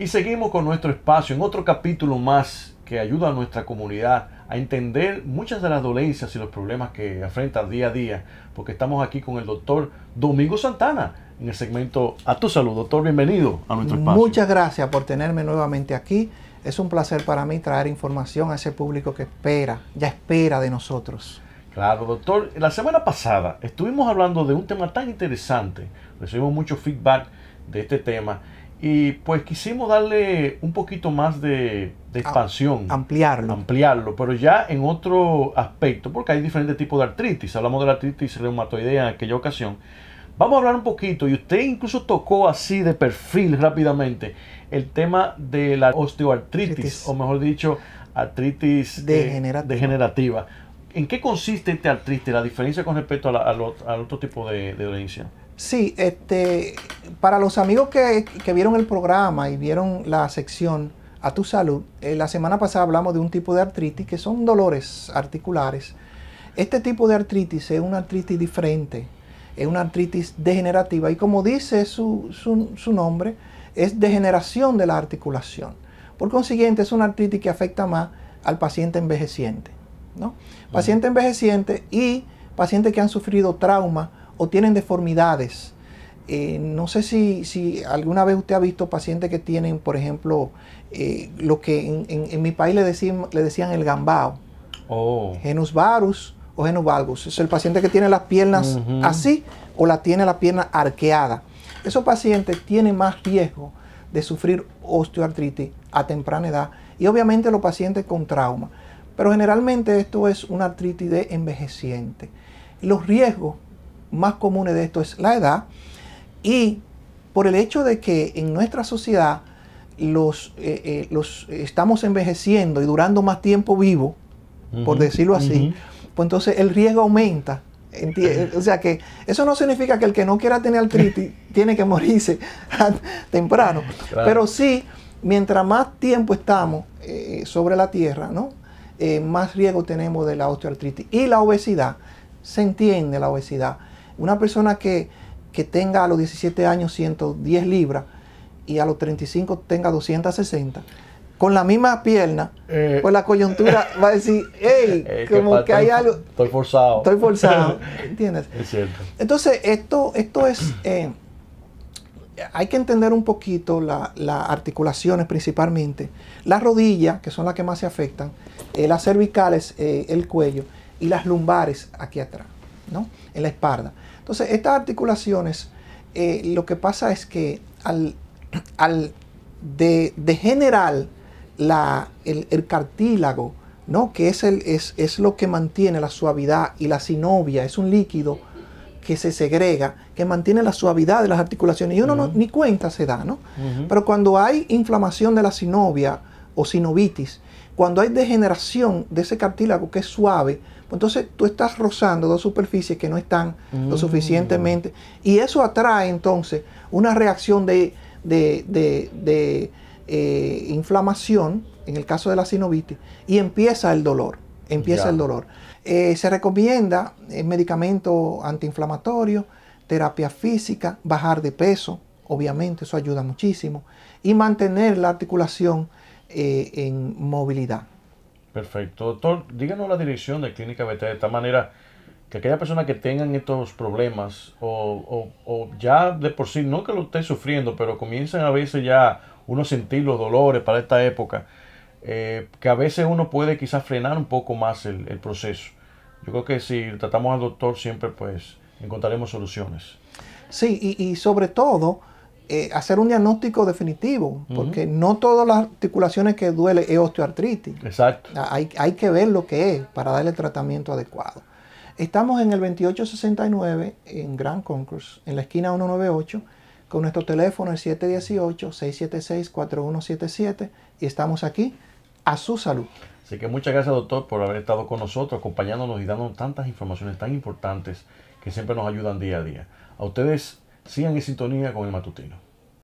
Y seguimos con nuestro espacio en otro capítulo más que ayuda a nuestra comunidad a entender muchas de las dolencias y los problemas que enfrenta día a día, porque estamos aquí con el doctor Domingo Santana en el segmento A Tu Salud. Doctor, bienvenido a nuestro espacio. Muchas gracias por tenerme nuevamente aquí. Es un placer para mí traer información a ese público que espera, ya espera de nosotros. Claro, doctor. La semana pasada estuvimos hablando de un tema tan interesante. Recibimos mucho feedback de este tema y pues quisimos darle un poquito más de expansión. Ampliarlo, pero ya en otro aspecto, porque hay diferentes tipos de artritis. Hablamos de la artritis reumatoidea en aquella ocasión. Vamos a hablar un poquito, y usted incluso tocó así de perfil rápidamente el tema de la osteoartritis, o mejor dicho, artritis degenerativa. ¿En qué consiste esta artritis? ¿La diferencia con respecto al otro tipo de dolencia? Sí, para los amigos que vieron el programa y vieron la sección A Tu Salud, la semana pasada hablamos de un tipo de artritis que son dolores articulares. Este tipo de artritis es una artritis diferente. Es una artritis degenerativa y, como dice su nombre, es degeneración de la articulación. Por consiguiente, es una artritis que afecta más al paciente envejeciente, ¿no? Paciente envejeciente y pacientes que han sufrido trauma o tienen deformidades. No sé si alguna vez usted ha visto pacientes que tienen, por ejemplo, lo que en mi país le decían el gambao, genus varus, genus valgus. Es el paciente que tiene las piernas así o tiene la pierna arqueada. Esos pacientes tienen más riesgo de sufrir osteoartritis a temprana edad y obviamente los pacientes con trauma. Pero generalmente esto es una artritis de envejeciente. Los riesgos más comunes de esto es la edad y por el hecho de que en nuestra sociedad estamos envejeciendo y durando más tiempo vivo, por decirlo así, pues entonces el riesgo aumenta. O sea que eso no significa que el que no quiera tener artritis tiene que morirse temprano. Claro. Pero sí, mientras más tiempo estamos sobre la tierra, ¿no? Más riesgo tenemos de la osteoartritis. Y la obesidad, se entiende la obesidad. Una persona que tenga a los 17 años 110 libras y a los 35 tenga 260, con la misma pierna, pues la coyuntura va a decir, hey, como que hay algo. Estoy forzado. Estoy forzado, ¿entiendes? Es cierto. Entonces, esto es, hay que entender un poquito las articulaciones principalmente. Las rodillas, que son las que más se afectan, las cervicales, el cuello, y las lumbares aquí atrás, ¿no? En la espalda. Entonces, estas articulaciones, lo que pasa es que al degenerar el cartílago, ¿no? Que es lo que mantiene la suavidad y la sinovia, es un líquido que se segrega, que mantiene la suavidad de las articulaciones y uno no, ni cuenta se da, ¿no? Pero cuando hay inflamación de la sinovia o sinovitis, cuando hay degeneración de ese cartílago que es suave, pues entonces tú estás rozando dos superficies que no están lo suficientemente y eso atrae entonces una reacción de inflamación, en el caso de la sinovitis, y empieza el dolor. Se recomienda medicamento antiinflamatorio, terapia física, bajar de peso, obviamente eso ayuda muchísimo, y mantener la articulación en movilidad. Perfecto. Doctor, díganos la dirección de Clínica BT de tal manera que aquellas personas que tengan estos problemas o ya de por sí, no que lo esté sufriendo, pero comienzan a veces ya uno sentir los dolores para esta época, que a veces uno puede quizás frenar un poco más el proceso. Yo creo que si tratamos al doctor siempre pues encontraremos soluciones. Sí, y sobre todo hacer un diagnóstico definitivo, porque no todas las articulaciones que duele es osteoartritis. Exacto. Hay que ver lo que es para darle el tratamiento adecuado. Estamos en el 2869 en Grand Concourse, en la esquina 198, con nuestro teléfono el 718-676-4177 y estamos aquí a su salud. Así que muchas gracias, doctor, por haber estado con nosotros, acompañándonos y dándonos tantas informaciones tan importantes que siempre nos ayudan día a día. A ustedes, sigan en sintonía con El Matutino.